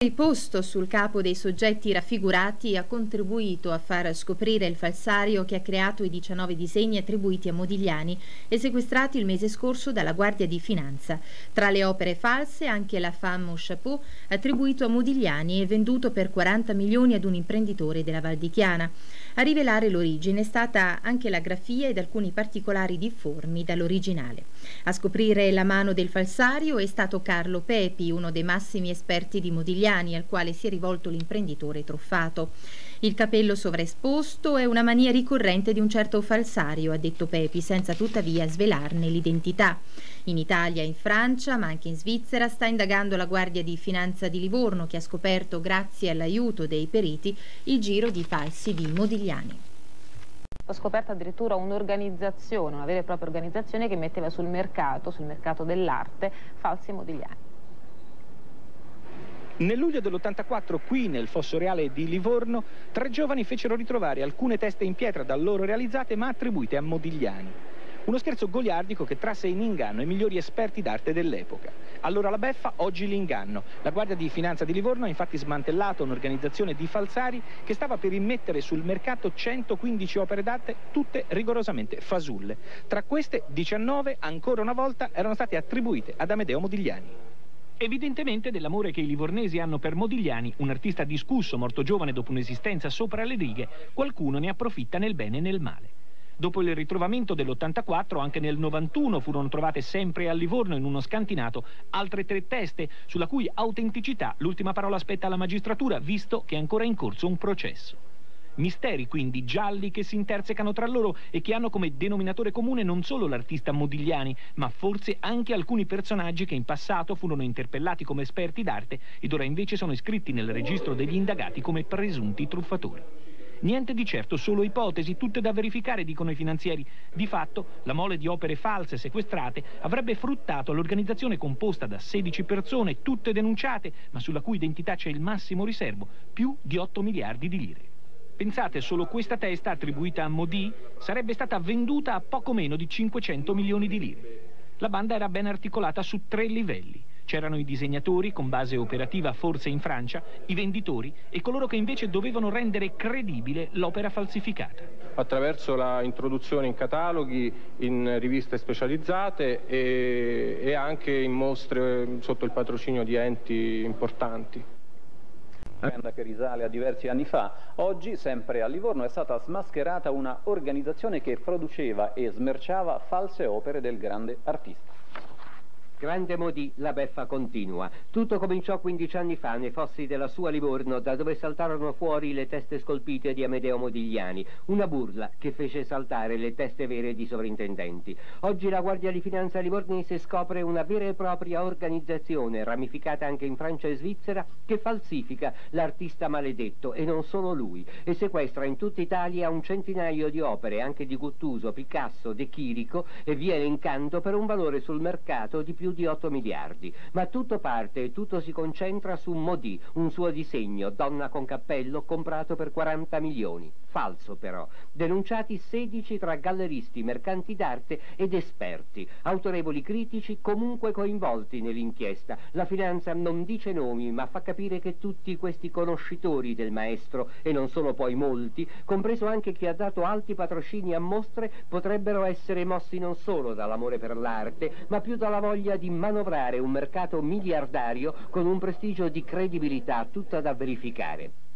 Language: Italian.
Il posto sul capo dei soggetti raffigurati ha contribuito a far scoprire il falsario che ha creato i 19 disegni attribuiti a Modigliani e sequestrati il mese scorso dalla Guardia di Finanza. Tra le opere false anche la Femme au Chapeau, attribuito a Modigliani e venduto per 40 milioni ad un imprenditore della Val di Chiana. A rivelare l'origine è stata anche la grafia ed alcuni particolari difformi dall'originale. A scoprire la mano del falsario è stato Carlo Pepi, uno dei massimi esperti di Modigliani, al quale si è rivolto l'imprenditore truffato. Il capello sovraesposto è una mania ricorrente di un certo falsario, ha detto Pepi, senza tuttavia svelarne l'identità. In Italia, in Francia, ma anche in Svizzera, sta indagando la Guardia di Finanza di Livorno, che ha scoperto, grazie all'aiuto dei periti, il giro di falsi di Modigliani. Ho scoperto addirittura un'organizzazione, una vera e propria organizzazione, che metteva sul mercato dell'arte, falsi Modigliani. Nel luglio dell'84, qui nel Fosso Reale di Livorno, tre giovani fecero ritrovare alcune teste in pietra da loro realizzate ma attribuite a Modigliani. Uno scherzo goliardico che trasse in inganno i migliori esperti d'arte dell'epoca. Allora la beffa, oggi l'inganno. La Guardia di Finanza di Livorno ha infatti smantellato un'organizzazione di falsari che stava per immettere sul mercato 115 opere d'arte, tutte rigorosamente fasulle. Tra queste, 19, ancora una volta, erano state attribuite ad Amedeo Modigliani. Evidentemente dell'amore che i livornesi hanno per Modigliani, un artista discusso, morto giovane dopo un'esistenza sopra le righe, qualcuno ne approfitta nel bene e nel male. Dopo il ritrovamento dell'84, anche nel 91 furono trovate sempre a Livorno, in uno scantinato, altre tre teste, sulla cui autenticità l'ultima parola aspetta alla magistratura, visto che è ancora in corso un processo. Misteri quindi gialli che si intersecano tra loro e che hanno come denominatore comune non solo l'artista Modigliani, ma forse anche alcuni personaggi che in passato furono interpellati come esperti d'arte ed ora invece sono iscritti nel registro degli indagati come presunti truffatori. Niente di certo, solo ipotesi, tutte da verificare, dicono i finanzieri. Di fatto, la mole di opere false sequestrate avrebbe fruttato all'organizzazione composta da 16 persone, tutte denunciate, ma sulla cui identità c'è il massimo riservo, più di 8 miliardi di lire. Pensate, solo questa testa, attribuita a Modì, sarebbe stata venduta a poco meno di 500 milioni di lire. La banda era ben articolata su tre livelli. C'erano i disegnatori, con base operativa forse in Francia, i venditori e coloro che invece dovevano rendere credibile l'opera falsificata. Attraverso la introduzione in cataloghi, in riviste specializzate e anche in mostre sotto il patrocinio di enti importanti. Una vicenda che risale a diversi anni fa. Oggi, sempre a Livorno, è stata smascherata una organizzazione che produceva e smerciava false opere del grande artista. Grande Modì, la beffa continua. Tutto cominciò 15 anni fa nei fossi della sua Livorno, da dove saltarono fuori le teste scolpite di Amedeo Modigliani, una burla che fece saltare le teste vere di sovrintendenti. Oggi la Guardia di Finanza livornese scopre una vera e propria organizzazione, ramificata anche in Francia e Svizzera, che falsifica l'artista maledetto, e non solo lui, e sequestra in tutta Italia un centinaio di opere, anche di Guttuso, Picasso, De Chirico e via elencando, per un valore sul mercato di più di 8 miliardi, ma tutto parte e tutto si concentra su Modì, un suo disegno, donna con cappello, comprato per 40 milioni. Falso però. Denunciati 16 tra galleristi, mercanti d'arte ed esperti, autorevoli critici comunque coinvolti nell'inchiesta. La finanza non dice nomi, ma fa capire che tutti questi conoscitori del maestro, e non sono poi molti, compreso anche chi ha dato alti patrocini a mostre, potrebbero essere mossi non solo dall'amore per l'arte, ma più dalla voglia di manovrare un mercato miliardario con un prestigio di credibilità tutta da verificare.